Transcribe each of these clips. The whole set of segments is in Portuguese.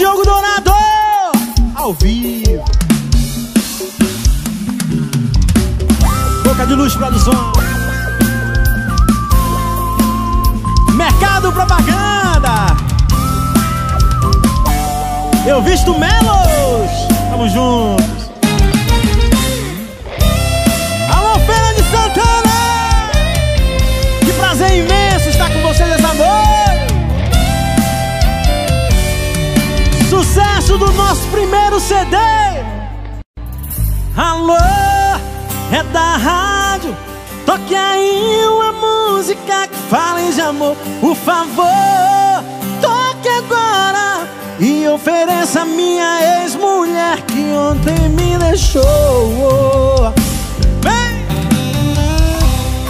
Diogo Dourado, ao vivo. Boca de Luz Produção. Mercado Propaganda. Eu visto Melos. Tamo junto. É imenso estar com vocês essa noite. Sucesso do nosso primeiro CD. Alô, é da rádio. Toque aí uma música que fale de amor. Por favor, toque agora e ofereça a minha ex-mulher que ontem me deixou.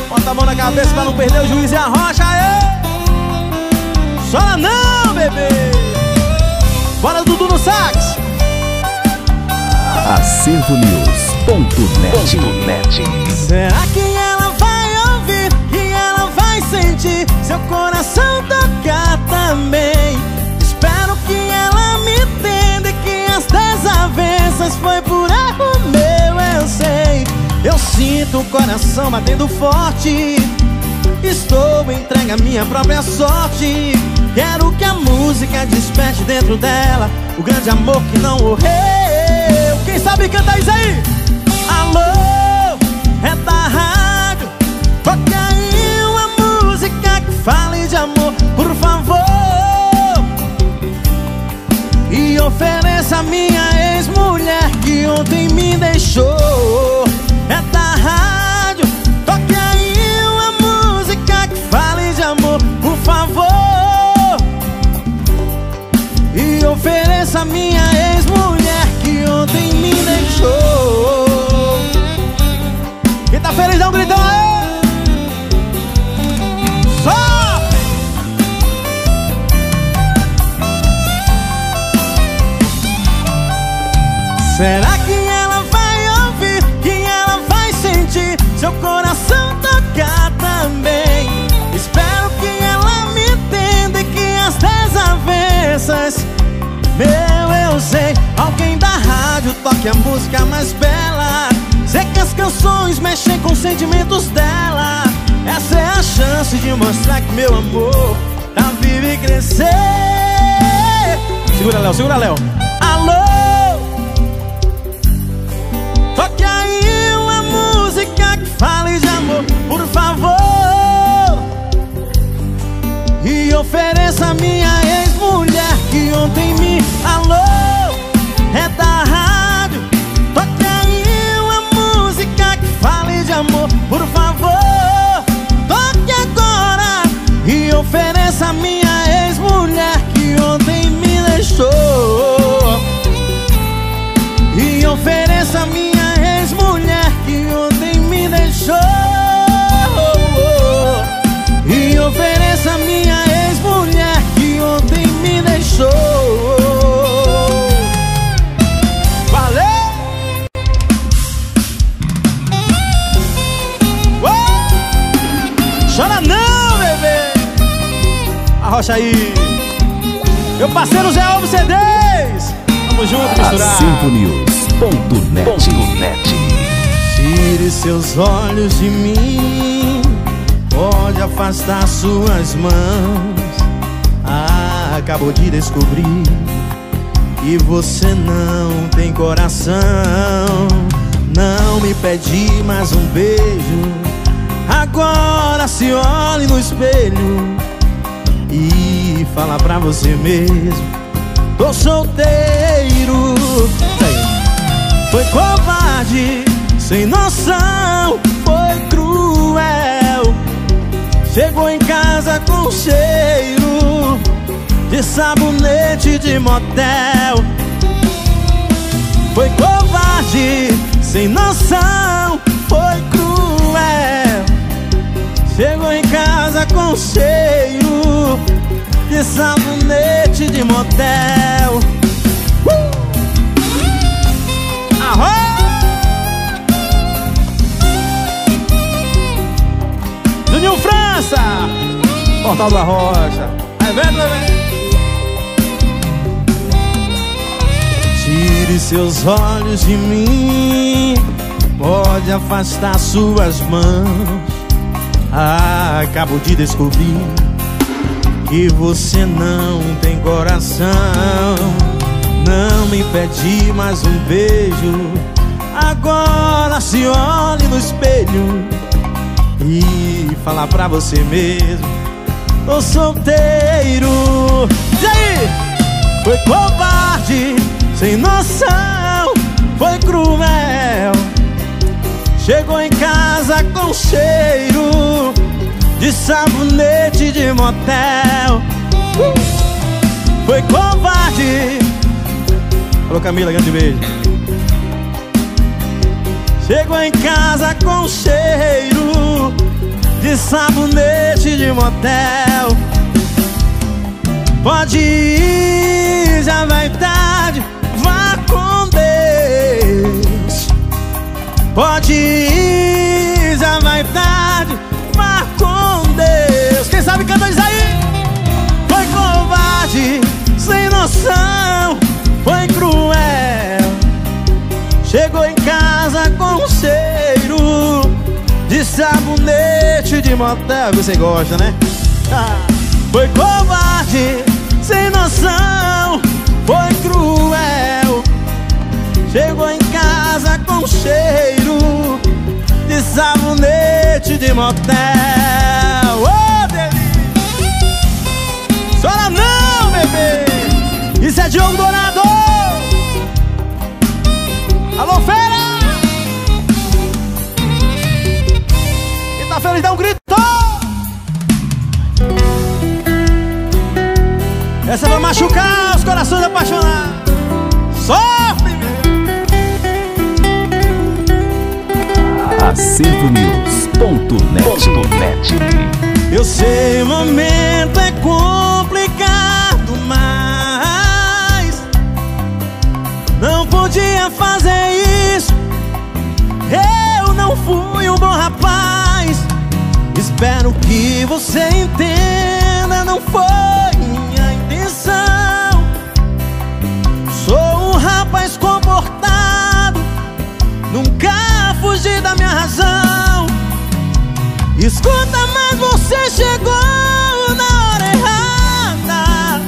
Bota a mão na cabeça pra não perder o juiz e a Arrocha, aê! Chora não, bebê! Bora, Dudu, no sax! AcervoNews.net. Será que ela vai ouvir e ela vai sentir seu coração tocar também? Espero que ela me entenda que as desavenças foi por erro meu, eu sei. Eu sinto o coração batendo forte. Estou entregue à minha própria sorte. Quero que a música desperte dentro dela o grande amor que não morreu. Quem sabe cantar isso aí? Alô, é da rádio. Toque aí uma música que fale de amor, por favor, e ofereça a minha ex-mulher que ontem me deixou. É da rádio, toque aí uma música que fale de amor, por favor, e ofereça a minha ex-mulher que ontem me deixou. Quem tá feliz dá um gritão aí. Só! Será que seu coração tocar também? Espero que ela me entenda que as desavenças, meu, eu sei. Alguém da rádio toque a música mais bela. Sei que as canções mexem com os sentimentos dela. Essa é a chance de mostrar que meu amor tá vivo e crescer. Segura, Léo, segura, Léo. Alô, toque aí que fale de amor, por favor, e ofereça a minha ex-mulher que ontem me... Alô, é da rádio, toque aí uma música que fale de amor, por favor, toque agora e ofereça a minha ex-mulher que ontem me deixou, e ofereça a minha ex-mulher que ontem deixou, e ofereça a minha ex-mulher que ontem me deixou. Valeu! Oh! Chora não, bebê! Arrocha aí! Meu parceiro Zé Alves CD! Tamo junto, misturar! AcervoNews.net. Tire seus olhos de mim, pode afastar suas mãos. Ah, acabou de descobrir que você não tem coração. Não me pede mais um beijo, agora se olhe no espelho e fala pra você mesmo: tô solteiro. Foi covarde, sem noção, foi cruel. Chegou em casa com cheiro de sabonete de motel. Foi covarde, sem noção, foi cruel. Chegou em casa com cheiro de sabonete de motel. Arrocha! Juninho França, Portal da Roja. Aí vem, Tire seus olhos de mim, pode afastar suas mãos. Ah, acabo de descobrir que você não tem coração. Não me pede mais um beijo, agora se olhe no espelho e fala pra você mesmo: tô solteiro. E aí? Foi covarde, sem noção, foi cruel. Chegou em casa com cheiro de sabonete de motel. Foi covarde. Alô Camila, grande beijo. Chegou em casa com cheiro de sabonete de motel. Pode ir, já vai tarde, vá com Deus. Pode ir, já vai tarde, vá com Deus. Quem sabe canta isso aí? Foi covarde, sem noção, foi cruel. Chegou em casa com cheiro de sabonete de motel. Você gosta, né? Foi covarde, sem noção, foi cruel. Chegou em casa com cheiro de sabonete de motel. Ô, delícia! Chora não, bebê! Isso é Diogo Dourado! Alô, fera! Quem tá feliz dá um grito! Essa vai machucar os corações apaixonados. Sofre! AcervoNews.net. Eu sei, o momento é complicado, mas não podia fazer isso. Eu não fui um bom rapaz. Espero que você entenda, não foi minha intenção. Sou um rapaz comportado, nunca fugi da minha razão. Escuta, mas você chegou na hora errada.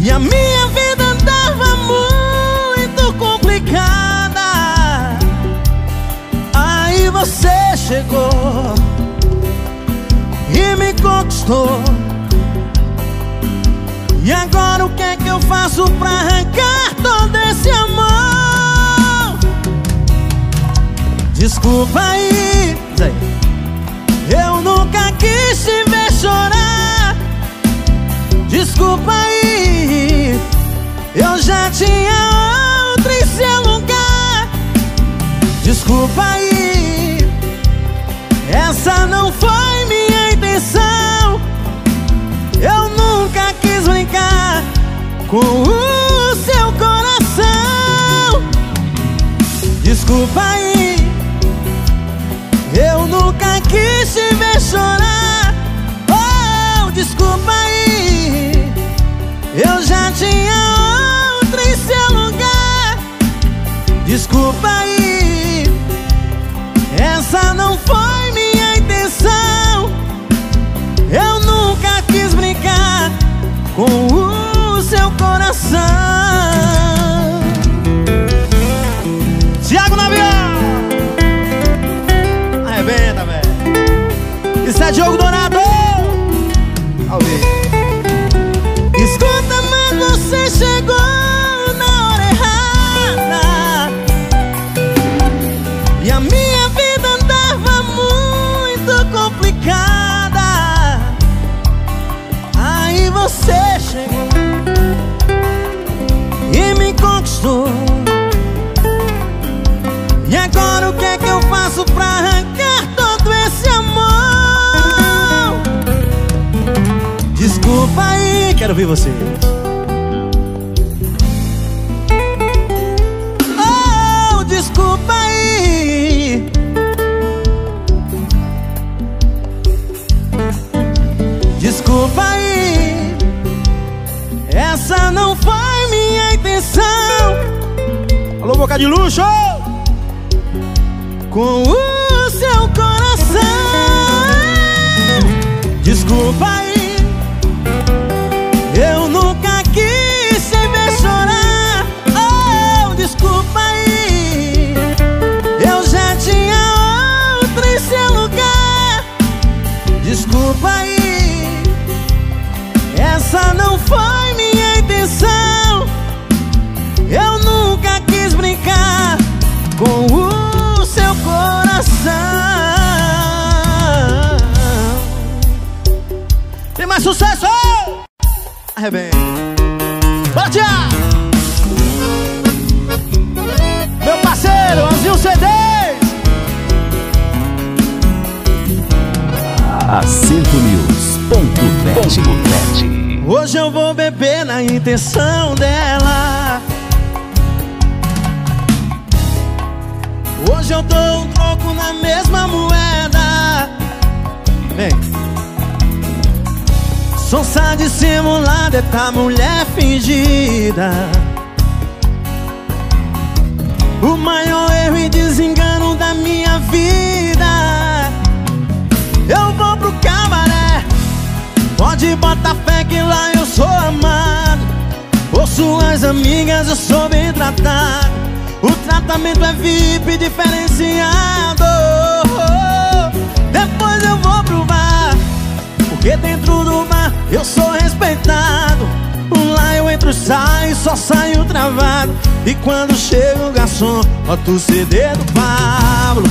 E a minha vida andava muito complicada. Aí você chegou e me conquistou. E agora o que é que eu faço pra arrancar todo esse amor? Desculpa aí, eu nunca quis te ver chorar. Desculpa aí, eu já tinha outro em seu lugar. Desculpa aí, essa não foi minha intenção. Eu nunca quis brincar com o seu coração. Desculpa aí, eu nunca quis te ver chorar. Oh, desculpa aí, eu já tinha outro em seu lugar. Desculpa aí, essa não foi minha intenção. Eu nunca quis brincar com o seu coração. Thiago Navião! Arrebenta, velho! Isso é Diogo Dourado! Escuta, mas você chegou na hora errada. E a minha vida andava muito complicada. Você chegou e me conquistou. E agora o que é que eu faço pra arrancar todo esse amor? Desculpa aí, quero ouvir vocês. Oh, desculpa aí. Desculpa aí. Essa não foi minha intenção. Boca de Luz, com o seu coração. Desculpa aí, eu nunca quis te ver chorar. Oh, desculpa aí, eu já tinha outro em seu lugar. Desculpa aí, essa não foi minha intenção. Eu nunca quis brincar com o seu coração. Tem mais sucesso! Arrebenta! Bora, Tiago! Meu parceiro, Anzio CD! AcervoNews.net. Hoje eu vou beber na intenção dela. Hoje eu dou um troco na mesma moeda. Vem. Sonsa dissimulada, essa mulher fingida. O maior erro e desengano da minha vida. Eu vou pro cabaré, pode botar fé que lá eu sou amado. Por suas amigas eu sou bem tratado. O tratamento é VIP diferenciado. Depois eu vou pro bar, porque dentro do bar eu sou respeitado. Lá eu entro e saio, só saio travado. E quando chega o garçom, bota o CD do Pablo.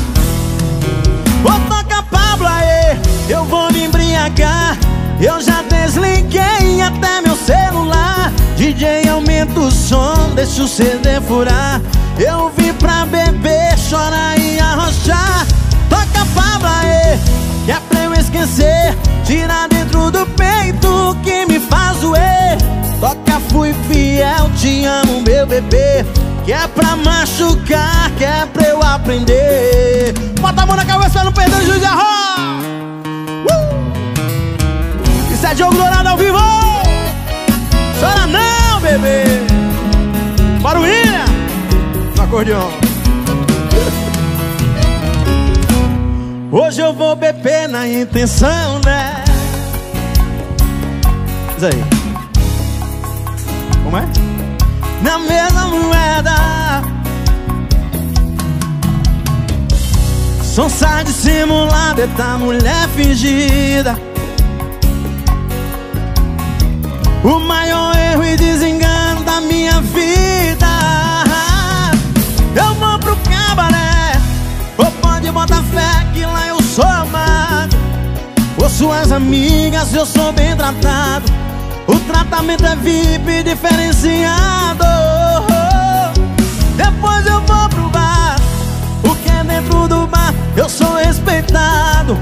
Vou tocar Pablo aí, eu vou me embriagar. Eu já desliguei até meu celular. DJ aumenta o som, deixa o CD furar. Eu vim pra beber, chorar e arrochar. Toca a palma aí, que é pra eu esquecer. Tira dentro do peito o que me faz doer. Toca Fui Fiel, Te Amo Meu Bebê, que é pra machucar, que é pra eu aprender. Bota a mão na cabeça, não perdeu o juiz de arrocha. Isso é Diogo Dourado ao vivo. Chora não, bebê. Barulhinha no acordeão. Hoje eu vou beber na intenção, né? Diz aí. Como é? Na mesma moeda. Sonsa dissimulada, essa mulher fingida. O maior erro e desengano da minha vida. Eu vou pro cabaré, ou pode botar fé que lá eu sou amado. Por suas amigas eu sou bem tratado. O tratamento é VIP diferenciado. Depois eu vou pro bar, porque dentro do bar eu sou respeitado.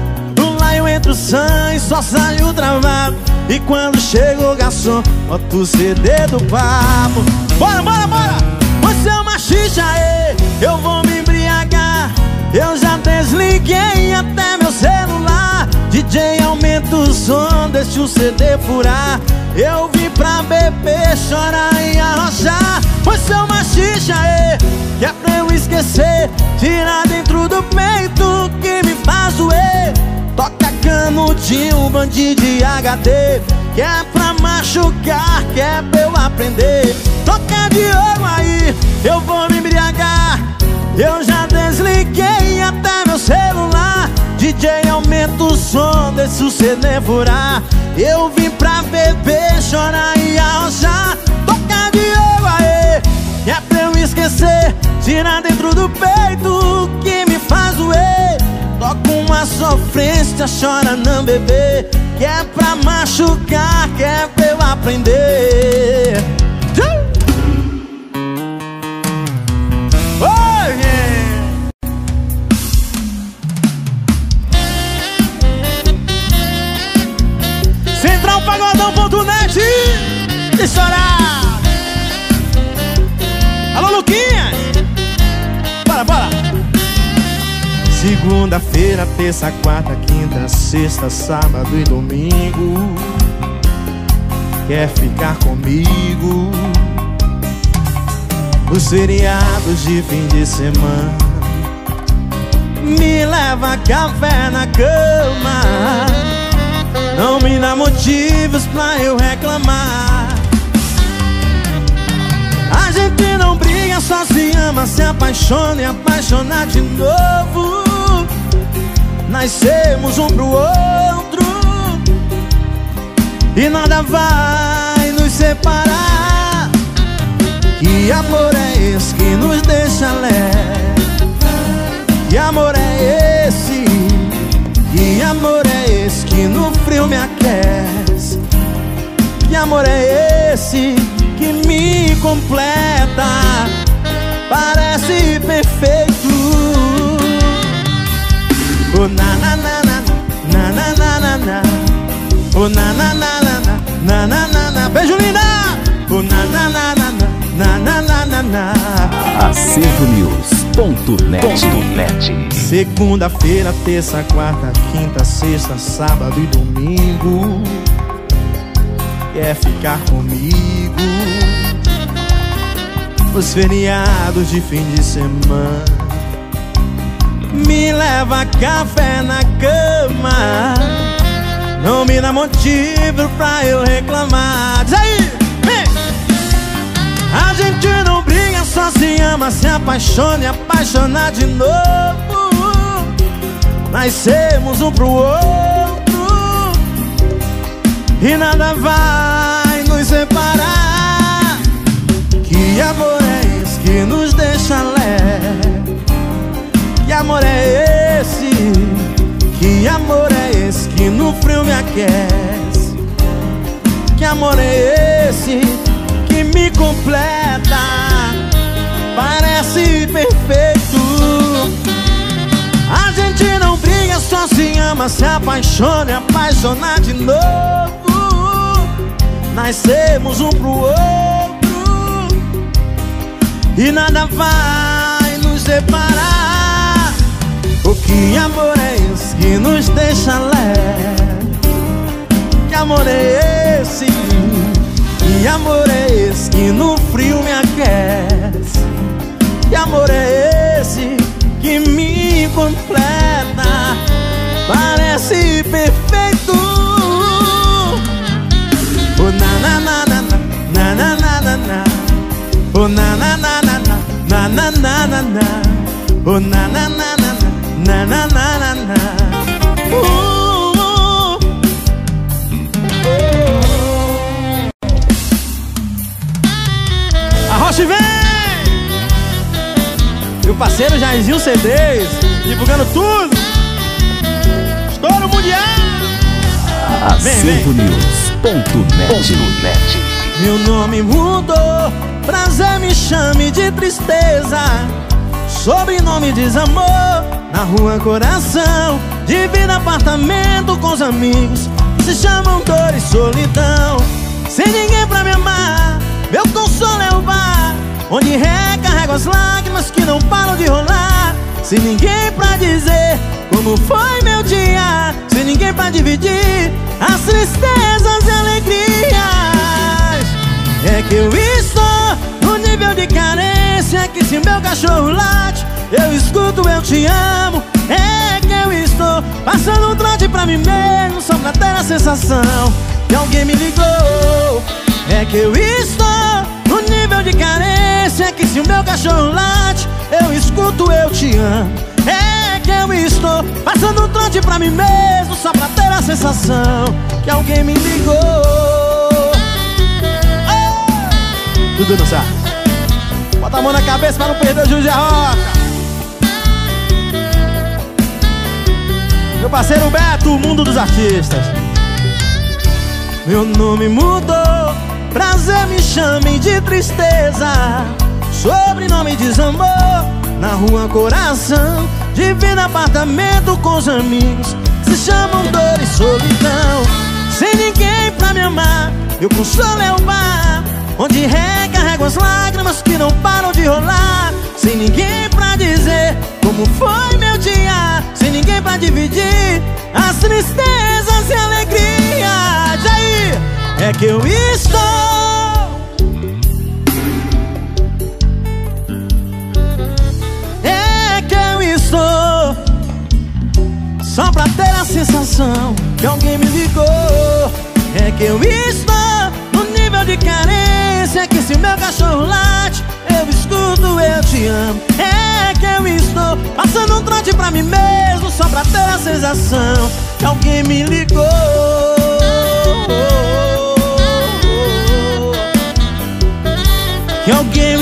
Lá eu entro sã e só saio travado. E quando chega o garçom, bota o CD do papo. Bora, bora, bora! Você é uma xixa, aê, eu vou me embriagar. Eu já desliguei até meu celular. DJ aumenta o som, deixa o CD furar. Eu vim pra beber, chorar e arrochar. Você é uma xixa, aê, que é pra eu esquecer. Tirar dentro do peito que me faz doer. Toca canudinho, bandido de HD, que é pra machucar, que é pra eu aprender. Toca de ouro aí, eu vou me embriagar. Eu já desliguei até meu celular. DJ aumenta o som, deixa o CD furar. Eu vim pra beber, chorar e arrochar. Toca de ouro aí, que é pra eu esquecer. Tira dentro do peito que me faz doer. Toca uma sofrência, chora não bebê, que é pra machucar, que é pra eu aprender. Oh, yeah. CentralPagodão.net. E chorar. Alô, Luquinhas. Bora, bora. Segunda-feira, terça, quarta, quinta, sexta, sábado e domingo. Quer ficar comigo? Os feriados de fim de semana me leva café na cama. Não me dá motivos pra eu reclamar. A gente não briga, só se ama, se apaixona e apaixonar de novo. Nascemos um pro outro e nada vai nos separar. Que amor é esse que nos deixa leve? Que amor é esse? Que amor é esse que no frio me aquece? Que amor é esse que me completa? Parece perfeito. Oh na na na na na na na na. Oh na na na na na na na. Beijo linda. Oh na na na na na na na na. AcervoNews.net. Segunda-feira, terça, quarta, quinta, sexta, sábado e domingo. Quer ficar comigo? Os feriados de fim de semana me leva café na cama. Não me dá motivo pra eu reclamar. Diz aí, vem! A gente não briga, só se ama, se apaixona e apaixonar de novo. Nascemos um pro outro e nada vai nos separar. Que amor é esse que nos deixa leve? Que amor é esse? Que amor é esse que no frio me aquece? Que amor é esse que me completa? Parece perfeito. A gente não briga, só se ama, se apaixona e apaixonar de novo. Nascemos um pro outro e nada vai nos separar. Oh, que amor é esse que nos deixa leve? Que amor é esse? Que amor é esse que no frio me aquece? Que amor é esse que me completa? Parece perfeito. Oh na na na na na na na na. Oh na na na na na na na na. Oh na na na na. Na na na na na. Arrocha, vem! Meu parceiro Jairzinho CD, divulgando tudo. Estouro mundial. AcervoNews.net. Meu nome mudou, prazer me chame de tristeza. Sobrenome diz amor. Na rua coração, divido apartamento com os amigos. Se chamam dor e solidão. Sem ninguém pra me amar, meu consolo é o bar, onde recarrego as lágrimas que não param de rolar. Sem ninguém pra dizer como foi meu dia, sem ninguém pra dividir as tristezas e alegrias. É que eu estou no nível de carência que se meu cachorro late, eu escuto, eu te amo. É que eu estou passando um trote pra mim mesmo, só pra ter a sensação que alguém me ligou. É que eu estou no nível de carência que se o meu cachorro late, eu escuto, eu te amo. É que eu estou passando um trote pra mim mesmo, só pra ter a sensação que alguém me ligou. Oh! Dudu dançar. Bota a mão na cabeça pra não perder o Juiz de Arrocha. Meu parceiro Beto, o mundo dos artistas. Meu nome mudou, prazer me chame de tristeza. Sobrenome diz amor, na rua coração. Divino apartamento com os amigos, se chamam dor e solidão. Sem ninguém pra me amar, meu consolo é o bar, onde recarrego as lágrimas que não param de rolar. Sem ninguém pra dizer como foi meu dia, sem ninguém pra dividir as tristezas e alegrias. E aí, é que eu estou sensação que alguém me ligou. É que eu estou no nível de carência que se meu cachorro late, eu escuto, eu te amo. É que eu estou passando um trote pra mim mesmo, só pra ter a sensação que alguém me ligou. Que alguém